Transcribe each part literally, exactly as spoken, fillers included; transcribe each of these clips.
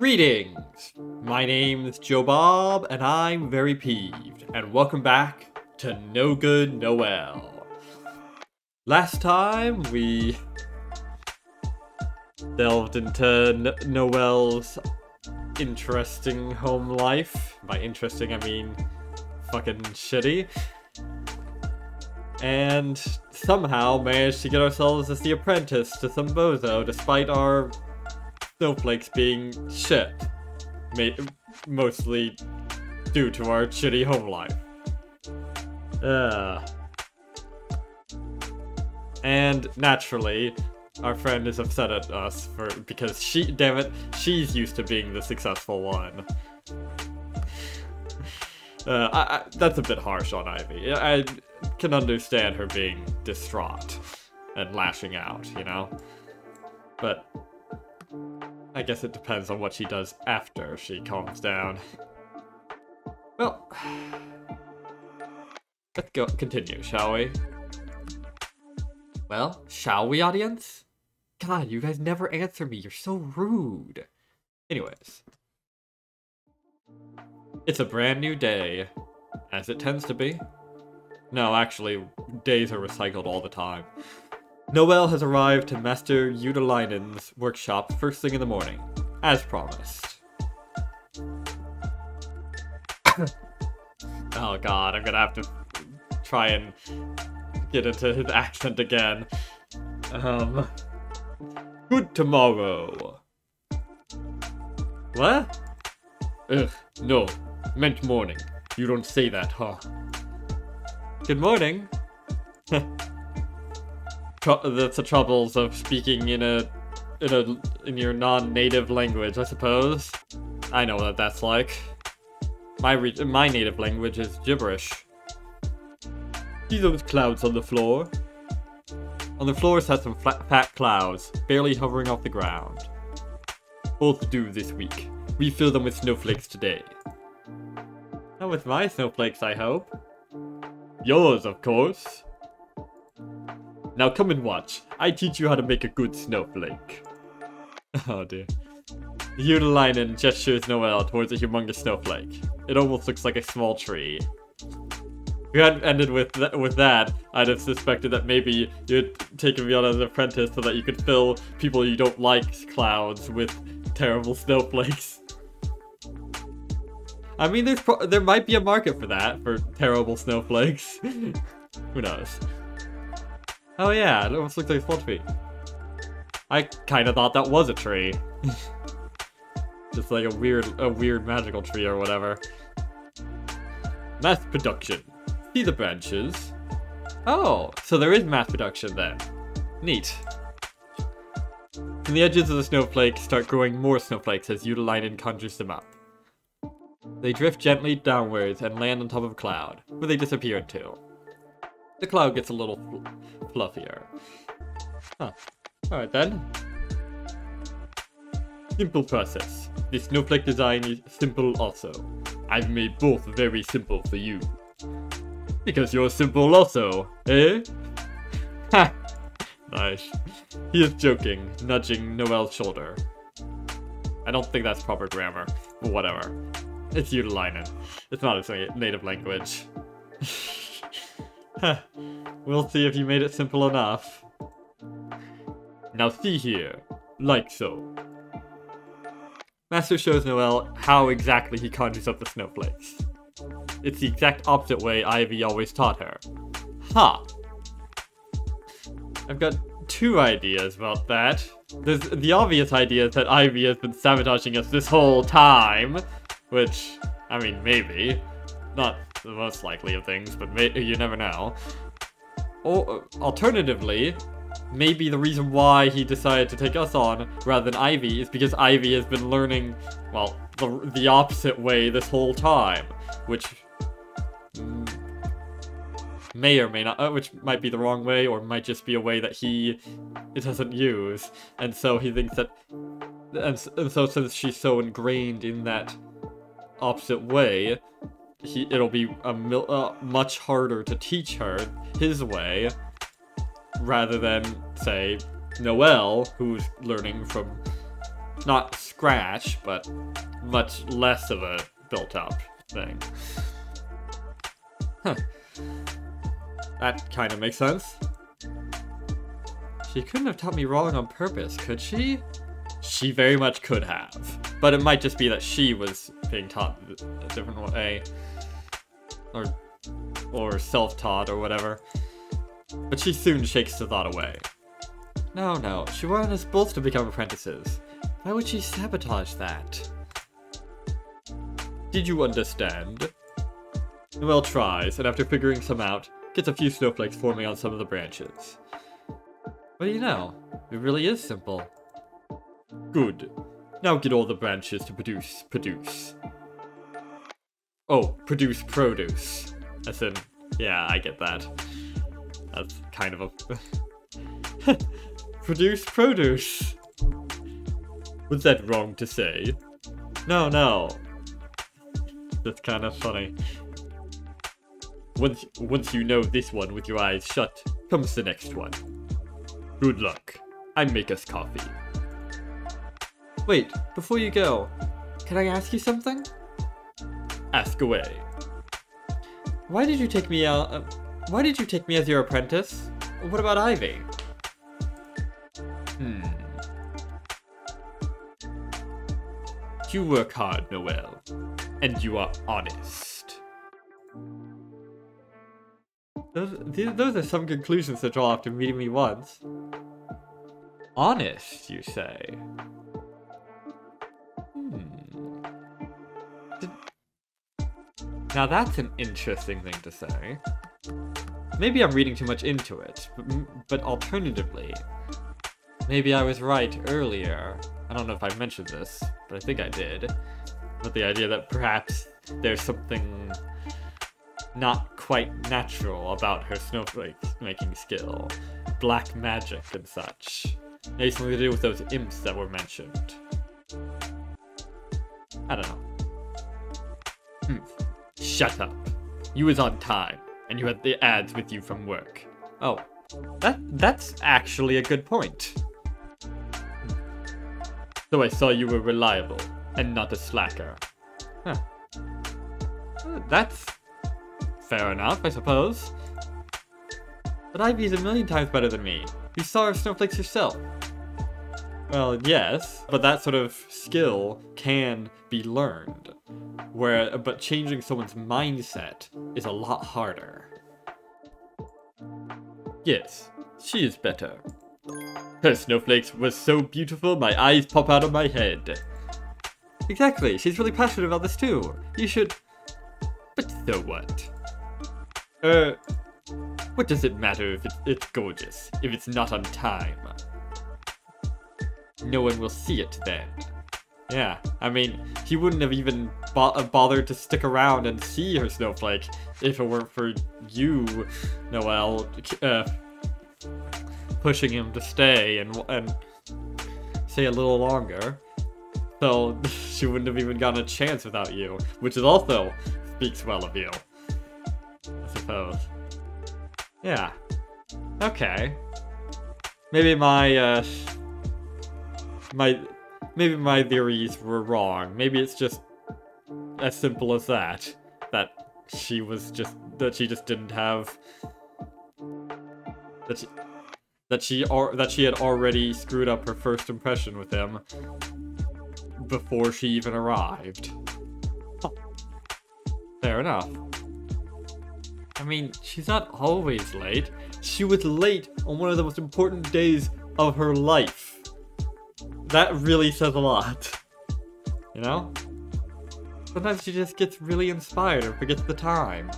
Greetings! My name is Joe Bob, and I'm very peeved, and welcome back to No Good Noelle. Last time, we delved into no Noelle's interesting home life. By interesting, I mean fucking shitty. And somehow managed to get ourselves as the apprentice to some bozo, despite our snowflakes being shit, mostly due to our shitty home life. Uh. And naturally, our friend is upset at us for because she, damn it, she's used to being the successful one. uh, I, I, that's a bit harsh on Ivy. I can understand her being distraught and lashing out, you know? But I guess it depends on what she does after she calms down. Well, let's go continue, shall we? Well, shall we, audience? God, you guys never answer me. You're so rude. Anyways. It's a brand new day, as it tends to be. No, actually, days are recycled all the time. Noelle has arrived to Master Yudalainen's workshop first thing in the morning, as promised. Oh god, I'm gonna have to try and get into his accent again. Um, good tomorrow. What? Ugh, no, meant morning. You don't say that, huh? Good morning. That's the troubles of speaking in a, in a, in your non-native language, I suppose. I know what that's like. My re my native language is gibberish. See those clouds on the floor? On the floor sat some flat, fat clouds, barely hovering off the ground. Both due this week. We fill them with snowflakes today. Not with my snowflakes, I hope. Yours, of course. Now come and watch. I teach you how to make a good snowflake. Oh dear. Yudalainen gestures Noelle towards a humongous snowflake. It almost looks like a small tree. If you hadn't ended with, th with that, I'd have suspected that maybe you'd taken me on as an apprentice so that you could fill people you don't like's clouds with terrible snowflakes. I mean, there's pro there might be a market for that, for terrible snowflakes. Who knows? Oh yeah, it almost looks like a small tree. I kind of thought that was a tree. Just like a weird, a weird magical tree or whatever. Mass production. See the branches. Oh, so there is mass production then. Neat. From the edges of the snowflakes start growing more snowflakes as Yudalainen conjures them up. They drift gently downwards and land on top of a cloud, where they disappear into. The cloud gets a little fl fluffier. Huh. Alright then. Simple process. The snowflake design is simple also. I've made both very simple for you. Because you're simple also, eh? Ha! Nice. He is joking, nudging Noelle's shoulder. I don't think that's proper grammar, but whatever. It's Yudalainen. It's not its native language. Huh, we'll see if you made it simple enough. Now see here, like so. Master shows Noelle how exactly he conjures up the snowflakes. It's the exact opposite way Ivy always taught her. Ha! I've got two ideas about that. There's the obvious idea that Ivy has been sabotaging us this whole time, which, I mean, maybe. Not the most likely of things, but may you never know. Or, alternatively, maybe the reason why he decided to take us on rather than Ivy is because Ivy has been learning, well, the, the opposite way this whole time, which may or may not, uh, which might be the wrong way, or might just be a way that he it doesn't use, and so he thinks that, and, and so since she's so ingrained in that opposite way, He, it'll be a mil uh, much harder to teach her his way rather than, say, Noelle, who's learning from not scratch, but much less of a built-up thing. Huh. That kind of makes sense. She couldn't have taught me wrong on purpose, could she? She very much could have. But it might just be that she was being taught a different way. Or, or self-taught or whatever. But she soon shakes the thought away. No, no, she wanted us both to become apprentices. Why would she sabotage that? Did you understand? Noelle tries, and after figuring some out, gets a few snowflakes forming on some of the branches. What do you know? It really is simple. Good. Now get all the branches to produce, produce. Oh, produce produce. As in, yeah, I get that. That's kind of a... Produce produce! Was that wrong to say? No, no. That's kind of funny. Once, once you know this one with your eyes shut, comes the next one. Good luck. I make us coffee. Wait, before you go, can I ask you something? Ask away. Why did you take me out... Uh, why did you take me as your apprentice? What about Ivy? Hmm. You work hard, Noelle. And you are honest. Those, those are some conclusions to draw after meeting me once. Honest, you say? Hmm. Did... Now that's an interesting thing to say. Maybe I'm reading too much into it, but, but alternatively, maybe I was right earlier. I don't know if I mentioned this, but I think I did. But the idea that perhaps there's something not quite natural about her snowflake making skill. Black magic and such. Maybe something to do with those imps that were mentioned. I don't know. Hmm. Shut up. You was on time, and you had the ads with you from work. Oh, that that's actually a good point. So I saw you were reliable, and not a slacker. Huh. That's fair enough, I suppose. But Ivy's a million times better than me. You saw her snowflakes yourself. Well, yes, but that sort of skill can be learned. Where, but changing someone's mindset is a lot harder. Yes, she is better. Her snowflakes were so beautiful, my eyes pop out of my head. Exactly, she's really passionate about this too. You should... But so what? Uh, what does it matter if it's, it's gorgeous, if it's not on time? No one will see it then. Yeah, I mean, he wouldn't have even bo bothered to stick around and see her snowflake if it weren't for you, Noelle, uh... pushing him to stay and and stay a little longer, so she wouldn't have even gotten a chance without you, which is also speaks well of you, I suppose. Yeah. Okay. Maybe my uh, my maybe my theories were wrong. Maybe it's just as simple as that. That she was just that she just didn't have that. She, That she or that she had already screwed up her first impression with him before she even arrived. Huh. Fair enough. I mean, she's not always late. She was late on one of the most important days of her life. That really says a lot. You know? Sometimes she just gets really inspired and forgets the time.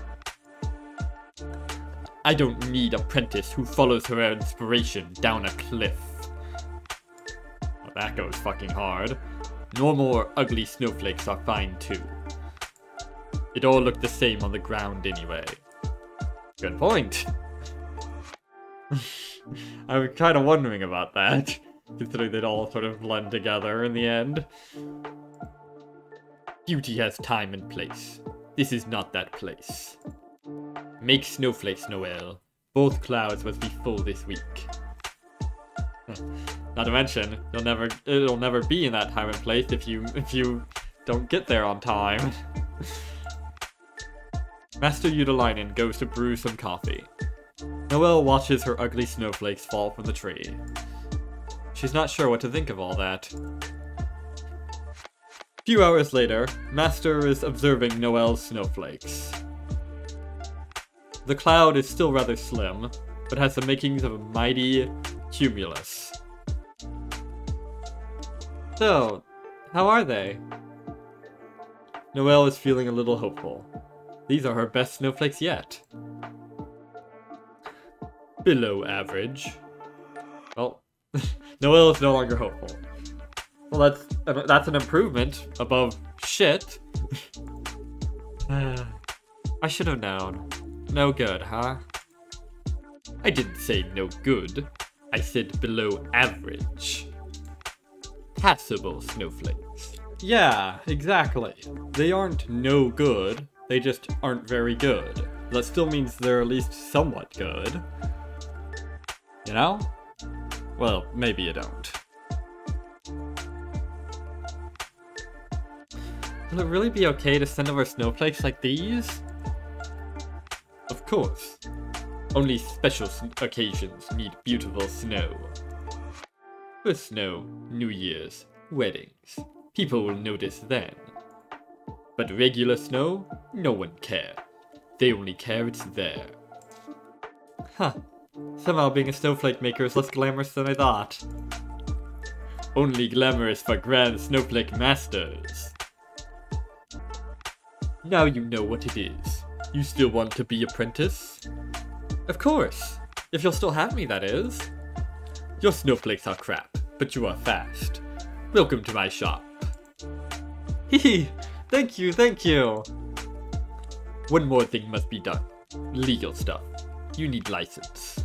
I don't need an apprentice who follows her inspiration down a cliff. Well, that goes fucking hard. Normal or ugly snowflakes are fine too. It all looked the same on the ground anyway. Good point. I was kind of wondering about that, considering they'd all sort of blend together in the end. Beauty has time and place. This is not that place. Make snowflakes, Noelle. Both clouds must be full this week. Not to mention, you'll never it'll never be in that time and place if you if you don't get there on time. Master Yudalainen goes to brew some coffee. Noelle watches her ugly snowflakes fall from the tree. She's not sure what to think of all that. A few hours later, Master is observing Noelle's snowflakes. The cloud is still rather slim, but has the makings of a mighty cumulus. So, how are they? Noelle is feeling a little hopeful. These are her best snowflakes yet. Below average. Well, Noelle is no longer hopeful. Well, that's, that's an improvement above shit. I should have known. No good, huh? I didn't say no good. I said below average. Passable snowflakes. Yeah, exactly. They aren't no good. They just aren't very good. That still means they're at least somewhat good. You know? Well, maybe you don't. Will it really be okay to send over snowflakes like these? Of course. Only special occasions need beautiful snow. For snow, New Year's, weddings. People will notice then. But regular snow? No one cares. They only care it's there. Huh. Somehow being a snowflake maker is less glamorous than I thought. Only glamorous for grand snowflake masters. Now you know what it is. You still want to be apprentice? Of course. If you'll still have me, that is. Your snowflakes are crap, but you are fast. Welcome to my shop. Hehe. Thank you, thank you! One more thing must be done. Legal stuff. You need license.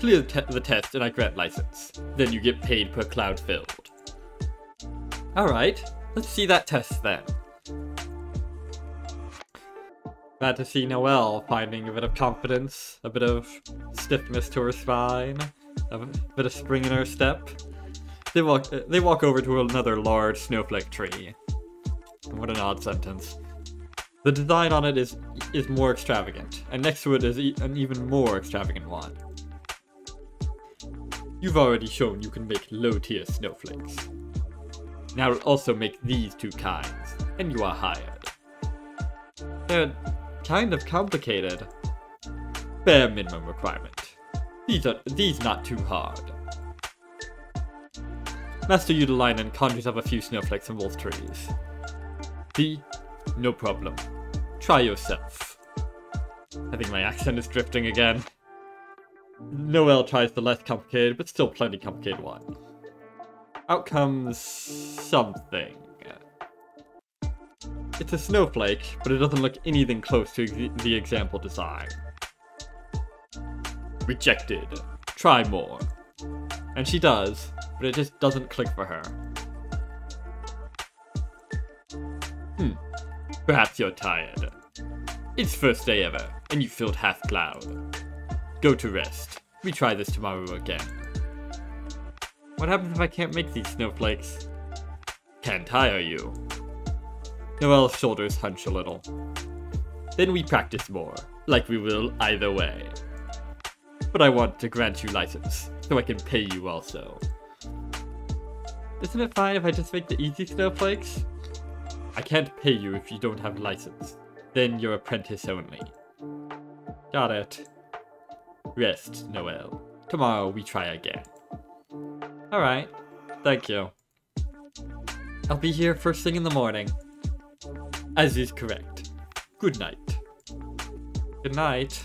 Clear te the test and I grant license. Then you get paid per cloud filled. Alright, let's see that test then. Glad to see Noelle finding a bit of confidence, a bit of stiffness to her spine, a bit of spring in her step. They walk, they walk over to another large snowflake tree. What an odd sentence. The design on it is is more extravagant, and next to it is e an even more extravagant one. You've already shown you can make low-tier snowflakes. Now also make these two kinds, and you are hired. They're kind of complicated. Bare minimum requirement. These are these not too hard. Master Yudalainen conjures up a few snowflakes from both trees. See? No problem. Try yourself. I think my accent is drifting again. Noelle tries the less complicated, but still plenty complicated one. Out comes something. It's a snowflake, but it doesn't look anything close to ex the example design. Rejected. Try more. And she does, but it just doesn't click for her. Hmm, perhaps you're tired. It's first day ever, and you filled half cloud. Go to rest. We try this tomorrow again. What happens if I can't make these snowflakes? Can't hire you. Noelle's shoulders hunch a little. Then we practice more, like we will either way. But I want to grant you license, so I can pay you also. Isn't it fine if I just make the easy snowflakes? I can't pay you if you don't have a license. Then you're apprentice only. Got it. Rest, Noelle. Tomorrow we try again. Alright. Thank you. I'll be here first thing in the morning. As is correct. Good night. Good night.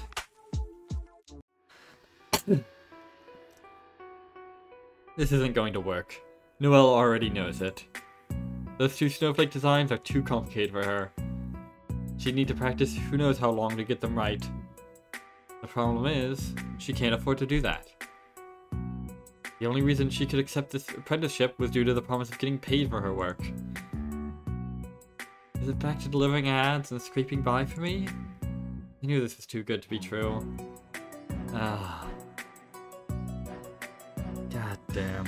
This isn't going to work. Noelle already knows it. Those two snowflake designs are too complicated for her. She'd need to practice who knows how long to get them right. The problem is, she can't afford to do that. The only reason she could accept this apprenticeship was due to the promise of getting paid for her work. Is it back to delivering ads and scraping by for me? I knew this was too good to be true. Ah. God damn.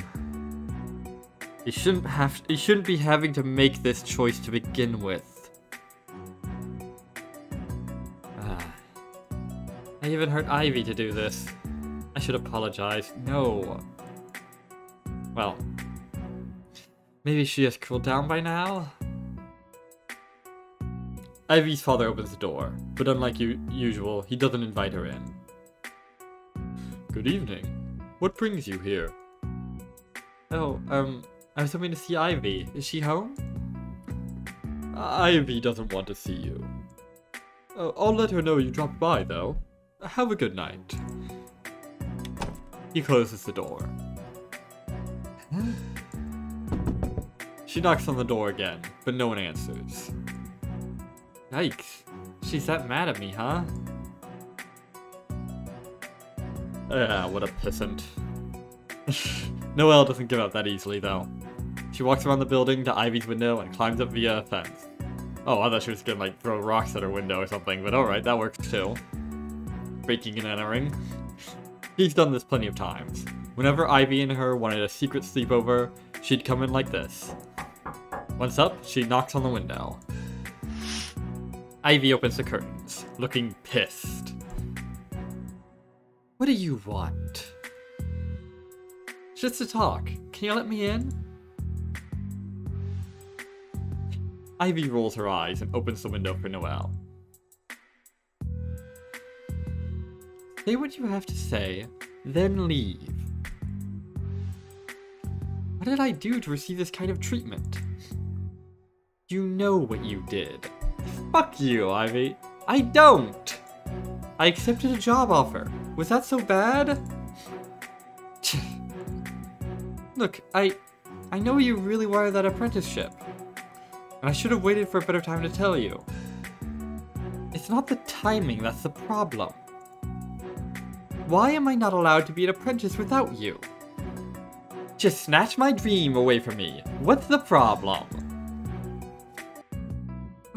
You shouldn't have. You shouldn't be having to make this choice to begin with. Ah. I even hurt Ivy to do this. I should apologize. No. Well. Maybe she has cooled down by now? Ivy's father opens the door, but unlike u usual, he doesn't invite her in. Good evening. What brings you here? Oh, um, I was hoping to see Ivy. Is she home? Ivy doesn't want to see you. Uh, I'll let her know you dropped by, though. Have a good night. He closes the door. She knocks on the door again, but no one answers. Yikes. She's that mad at me, huh? Ah, what a pissant. Noelle doesn't give up that easily, though. She walks around the building to Ivy's window and climbs up via a fence. Oh, I thought she was gonna, like, throw rocks at her window or something, but alright, that works too. Breaking and entering. He's done this plenty of times. Whenever Ivy and her wanted a secret sleepover, she'd come in like this. Once up, she knocks on the window. Ivy opens the curtains, looking pissed. What do you want? Just to talk. Can you let me in? Ivy rolls her eyes and opens the window for Noelle. Say what you have to say, then leave. What did I do to receive this kind of treatment? You know what you did. Fuck you, Ivy. I don't! I accepted a job offer. Was that so bad? Look, I... I know you really wanted that apprenticeship. And I should have waited for a better time to tell you. It's not the timing that's the problem. Why am I not allowed to be an apprentice without you? Just snatch my dream away from me. What's the problem?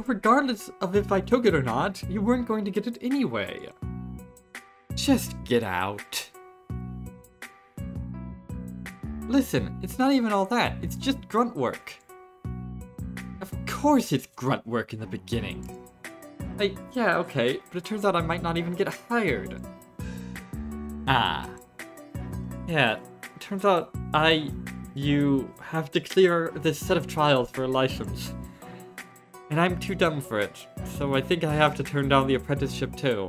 Regardless of if I took it or not, you weren't going to get it anyway. Just get out. Listen, it's not even all that, it's just grunt work. Of course it's grunt work in the beginning. I, yeah, okay, but it turns out I might not even get hired. Ah. Yeah, it turns out I, you, have to clear this set of trials for a license. And I'm too dumb for it, so I think I have to turn down the apprenticeship too.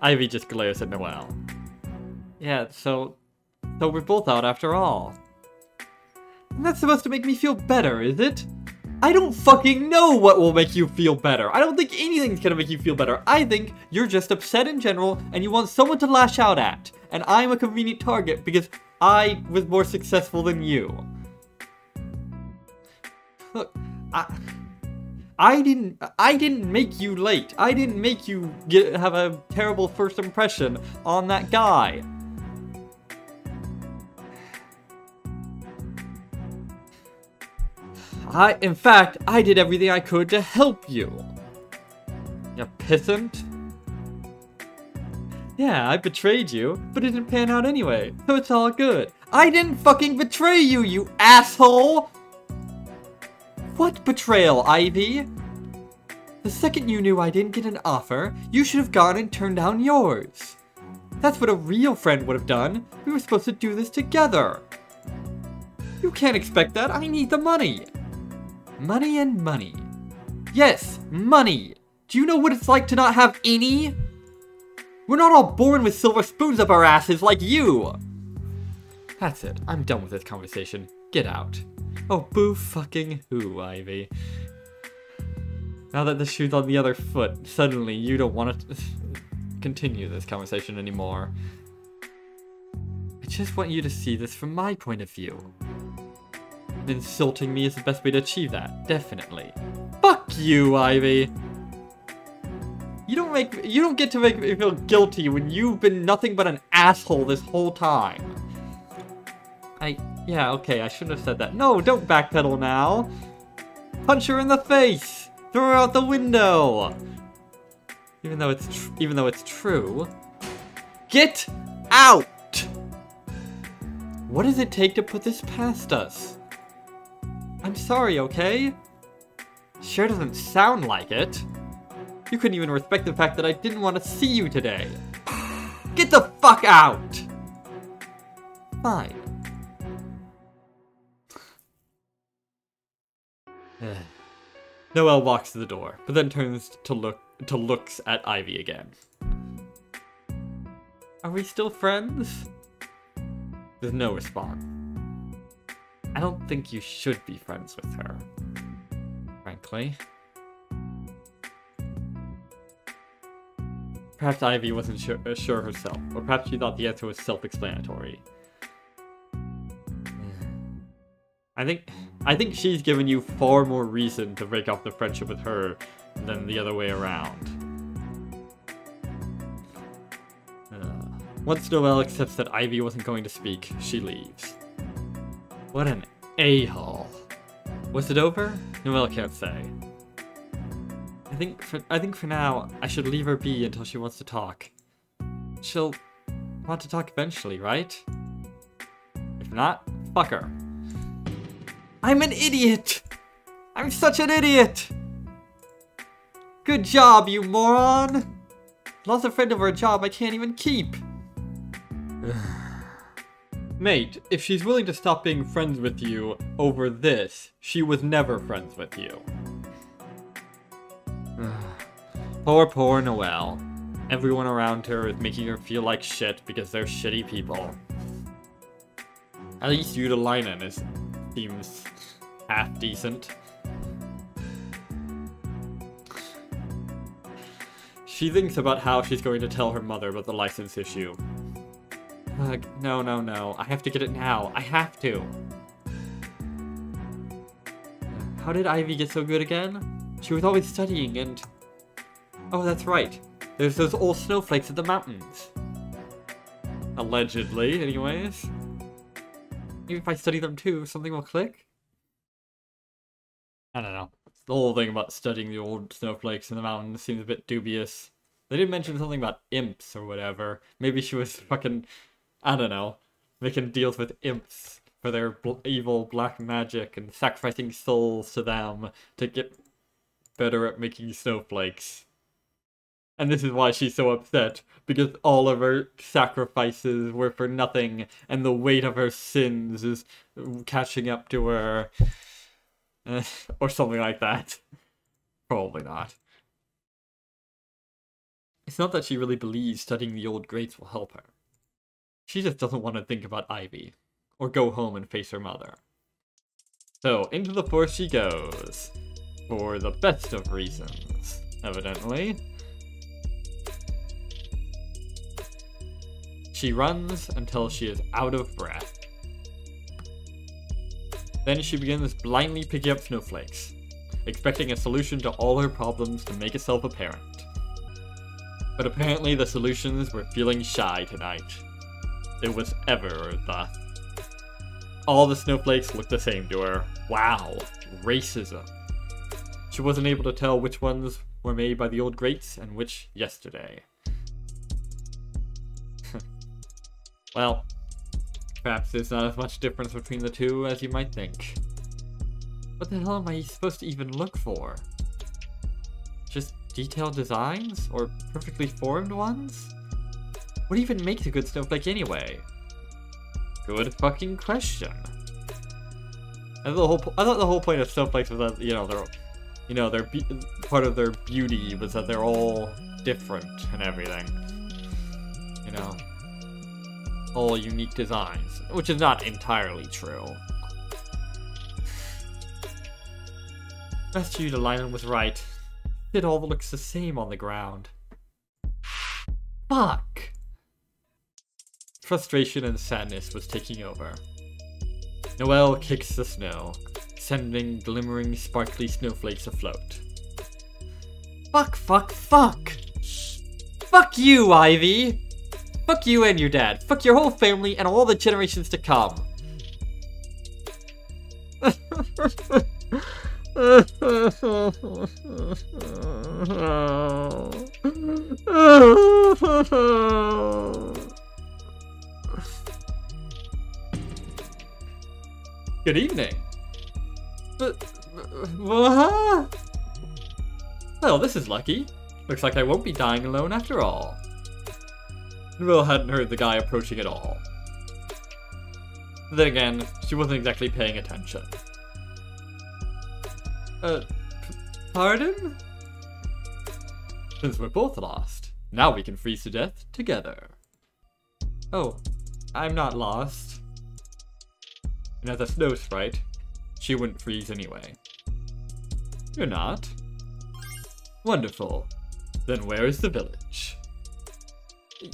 Ivy just glares at Noelle. Yeah, so... So we're both out after all. And that's supposed to make me feel better, is it? I don't fucking know what will make you feel better! I don't think anything's gonna make you feel better! I think you're just upset in general, and you want someone to lash out at. And I'm a convenient target because I was more successful than you. Look, I... I didn't I didn't make you late. I didn't make you get, have a terrible first impression on that guy. I in fact, I did everything I could to help you. You pissant. Yeah, I betrayed you, but it didn't pan out anyway. So it's all good. I didn't fucking betray you, you asshole. What betrayal, Ivy? The second you knew I didn't get an offer, you should have gone and turned down yours. That's what a real friend would have done. We were supposed to do this together. You can't expect that. I need the money. Money and money. Yes, money. Do you know what it's like to not have any? We're not all born with silver spoons up our asses like you. That's it. I'm done with this conversation. Get out. Oh, boo-fucking-who, Ivy. Now that the shoe's on the other foot, suddenly you don't want to continue this conversation anymore. I just want you to see this from my point of view. Insulting me is the best way to achieve that, definitely. Fuck you, Ivy! You don't make- you don't get to make me feel guilty when you've been nothing but an asshole this whole time. I- Yeah, okay, I shouldn't have said that. No, don't backpedal now! Punch her in the face! Throw her out the window! Even though it's tr even though it's true... Get out! What does it take to put this past us? I'm sorry, okay? Sure doesn't sound like it. You couldn't even respect the fact that I didn't want to see you today. Get the fuck out! Fine. Noelle walks to the door, but then turns to look to looks at Ivy again. Are we still friends? There's no response. I don't think you should be friends with her, frankly. Perhaps Ivy wasn't sure, uh, sure herself, or perhaps she thought the answer was self-explanatory. I think, I think she's given you far more reason to break off the friendship with her than the other way around. Uh, once Noelle accepts that Ivy wasn't going to speak, she leaves. What an a-hole. Was it over? Noelle can't say. I think for, I think for now, I should leave her be until she wants to talk. She'll want to talk eventually, right? If not, fuck her. I'm an idiot! I'm such an idiot! Good job, you moron! Lost a friend over a job I can't even keep! Mate, if she's willing to stop being friends with you over this, she was never friends with you. Poor, poor Noelle. Everyone around her is making her feel like shit because they're shitty people. At least Yudalainen is, seems half decent. She thinks about how she's going to tell her mother about the license issue. Ugh, no, no, no. I have to get it now. I have to. How did Ivy get so good again? She was always studying and... Oh, that's right. There's those old snowflakes at the mountains. Allegedly, anyways. Even if I study them too, something will click? I don't know. The whole thing about studying the old snowflakes in the mountains seems a bit dubious. They did mention something about imps or whatever. Maybe she was fucking, I don't know, making deals with imps for their bl evil black magic and sacrificing souls to them to get better at making snowflakes. And this is why she's so upset, because all of her sacrifices were for nothing, and the weight of her sins is catching up to her. Eh, or something like that. Probably not. It's not that she really believes studying the old greats will help her. She just doesn't want to think about Ivy, or go home and face her mother. So, into the forest she goes. For the best of reasons, evidently. She runs until she is out of breath. Then she begins blindly picking up snowflakes, expecting a solution to all her problems to make itself apparent. But apparently the solutions were feeling shy tonight. It was ever thus. All the snowflakes looked the same to her. Wow, racism. She wasn't able to tell which ones were made by the old greats and which yesterday. Well, perhaps there's not as much difference between the two as you might think. What the hell am I supposed to even look for? Just detailed designs? Or perfectly formed ones? What even makes a good snowflake anyway? Good fucking question. I thought the whole, po I thought the whole point of snowflakes was that, you know, they're, you know, they're be part of their beauty was that they're all different and everything. You know? All unique designs, which is not entirely true. Master Yudalainen was right. It all looks the same on the ground. Fuck! Frustration and sadness was taking over. Noelle kicks the snow, sending glimmering, sparkly snowflakes afloat. Fuck, fuck, fuck! Fuck you, Ivy! Fuck you and your dad. Fuck your whole family and all the generations to come. Good evening. But, uh, well, this is lucky. Looks like I won't be dying alone after all. Noelle hadn't heard the guy approaching at all. Then again, she wasn't exactly paying attention. Uh, p pardon? Since we're both lost, now we can freeze to death together. Oh, I'm not lost. And as a snow sprite, she wouldn't freeze anyway. You're not. Wonderful. Then where is the village?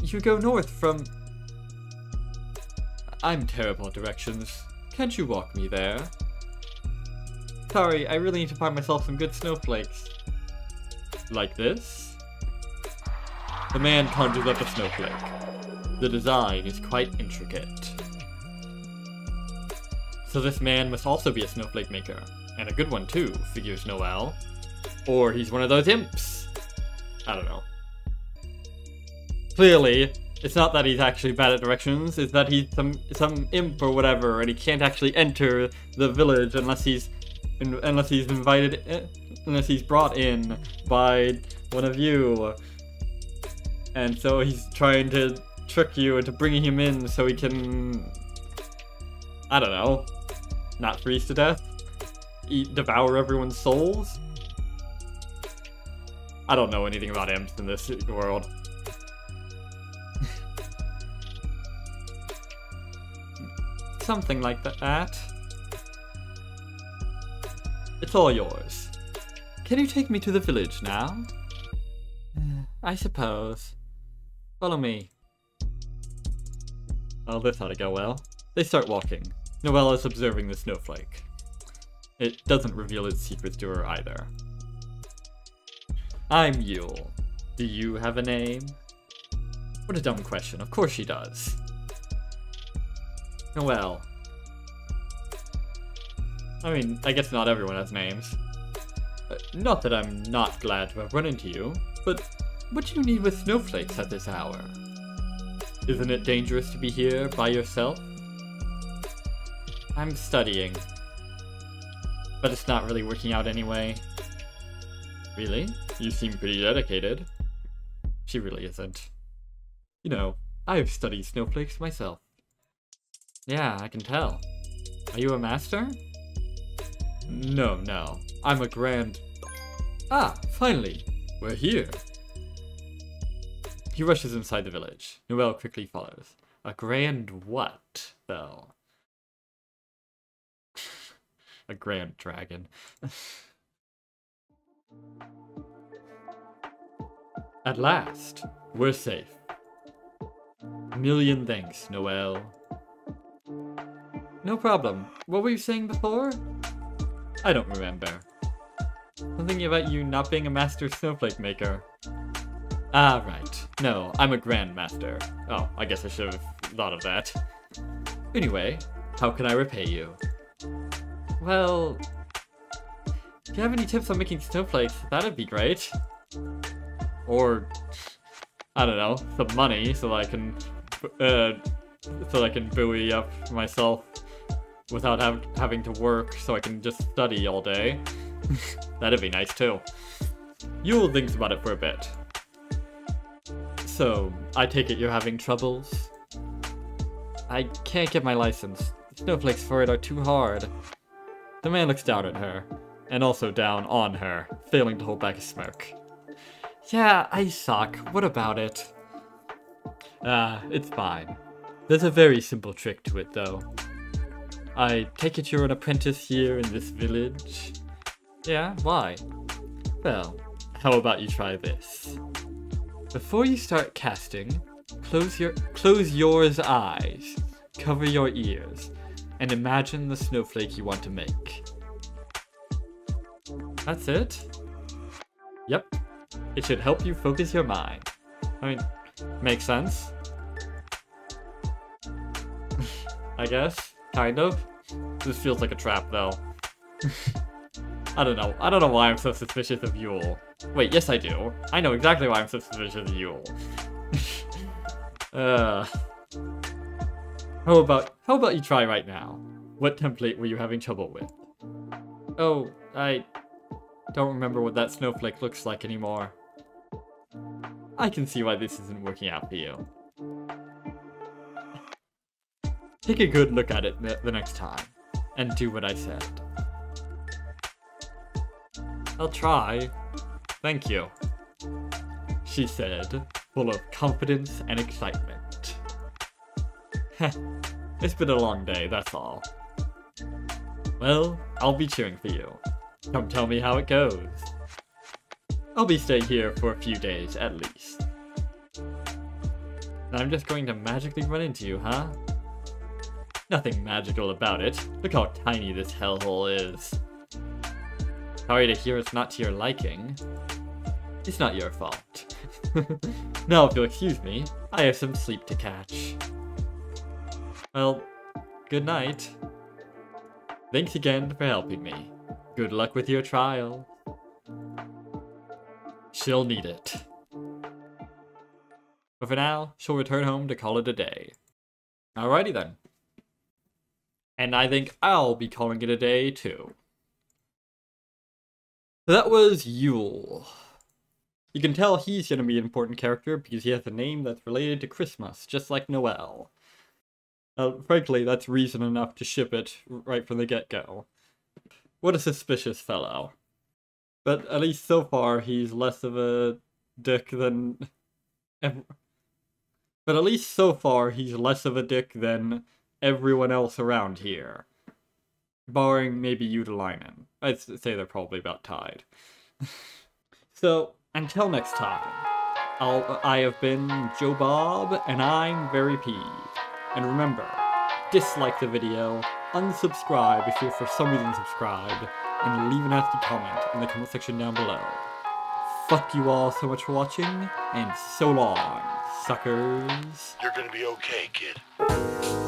You go north from... I'm terrible at directions. Can't you walk me there? Sorry, I really need to find myself some good snowflakes. Like this? The man conjures up a snowflake. The design is quite intricate. So this man must also be a snowflake maker. And a good one too, figures Noelle. Or he's one of those imps. I don't know. Clearly, it's not that he's actually bad at directions, it's that he's some some imp or whatever, and he can't actually enter the village unless he's unless he's invited in, unless he's brought in by one of you. And so he's trying to trick you into bringing him in so he can, I don't know, not freeze to death, eat, devour everyone's souls. I don't know anything about imps in this world. Something like that. It's all yours. Can you take me to the village now? I suppose. Follow me. Oh, this ought to go well. They start walking. Noelle is observing the snowflake. It doesn't reveal its secrets to her either. I'm Yule. Do you have a name? What a dumb question. Of course she does. Noelle. I mean, I guess not everyone has names. Uh, not that I'm not glad to have run into you, but what do you need with snowflakes at this hour? Isn't it dangerous to be here by yourself? I'm studying. But it's not really working out anyway. Really? You seem pretty dedicated. She really isn't. You know, I've studied snowflakes myself. Yeah, I can tell. Are you a master? No, no. I'm a grand... Ah, finally! We're here! He rushes inside the village. Noelle quickly follows. A grand what, though? A grand dragon. At last, we're safe. A million thanks, Noelle. No problem. What were you saying before? I don't remember. Something about you not being a master snowflake maker. Ah, right. No, I'm a grandmaster. Oh, I guess I should have thought of that. Anyway, how can I repay you? Well... do you have any tips on making snowflakes? That'd be great. Or, I don't know, some money so that I can, uh, so that I can buoy up myself without have, having to work, so I can just study all day. That'd be nice too. Yule thinks about it for a bit. So, I take it you're having troubles? I can't get my license. Snowflakes for it are too hard. The man looks down at her, and also down on her, failing to hold back a smirk. Yeah, I suck. What about it? Ah, uh, it's fine. There's a very simple trick to it, though. I take it you're an apprentice here in this village? Yeah, why? Well, how about you try this? Before you start casting, close your close yours eyes, cover your ears, and imagine the snowflake you want to make. That's it? Yep. It should help you focus your mind. I mean, makes sense. I guess, kind of. This feels like a trap, though. I don't know. I don't know why I'm so suspicious of Yule. Wait, yes I do. I know exactly why I'm so suspicious of Yule. uh, how about, how about you try right now? What template were you having trouble with? Oh, I don't remember what that snowflake looks like anymore. I can see why this isn't working out for you. Take a good look at it the next time, and do what I said. I'll try. Thank you, she said, full of confidence and excitement. Heh, it's been a long day, that's all. Well, I'll be cheering for you. Come tell me how it goes. I'll be staying here for a few days, at least. And I'm just going to magically run into you, huh? Nothing magical about it. Look how tiny this hellhole is. Sorry to hear it's not to your liking. It's not your fault. Now, if you'll excuse me, I have some sleep to catch. Well, good night. Thanks again for helping me. Good luck with your trial. She'll need it. But for now, she'll return home to call it a day. Alrighty then. And I think I'll be calling it a day too. So that was Yule. You can tell he's going to be an important character because he has a name that's related to Christmas, just like Noelle. Uh, frankly, that's reason enough to ship it right from the get-go. What a suspicious fellow. But at least so far, he's less of a dick than... Ever... But at least so far, he's less of a dick than everyone else around here. Barring maybe Yudalainen. I'd say they're probably about tied. So, until next time, I'll, I have been Joe Bob, and I'm very peeved. And remember, dislike the video, unsubscribe if you're for some reason subscribed, and leave a nasty comment in the comment section down below. Fuck you all so much for watching, and so long, suckers. You're gonna be okay, kid.